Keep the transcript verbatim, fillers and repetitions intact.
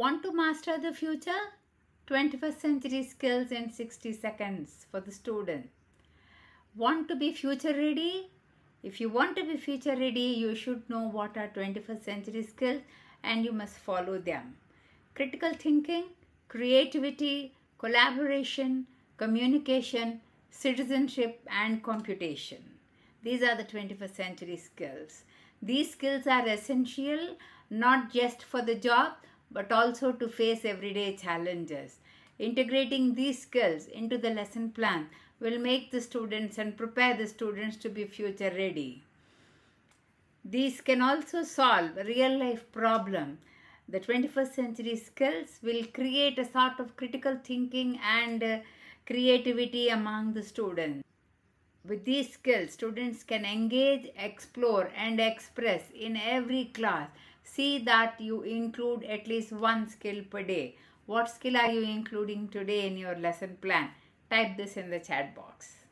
Want to master the future? twenty-first century skills in sixty seconds for the student. Want to be future ready? If you want to be future ready, you should know what are twenty-first century skills and you must follow them. Critical thinking, creativity, collaboration, communication, citizenship and computation. These are the twenty-first century skills. These skills are essential not just for the job but also to face everyday challenges. Integrating these skills into the lesson plan will make the students and prepare the students to be future ready. These can also solve real life problems. The twenty-first century skills will create a sort of critical thinking and uh, creativity among the students. With these skills, students can engage, explore and express in every class. See that you include at least one skill per day. What skill are you including today in your lesson plan? Type this in the chat box.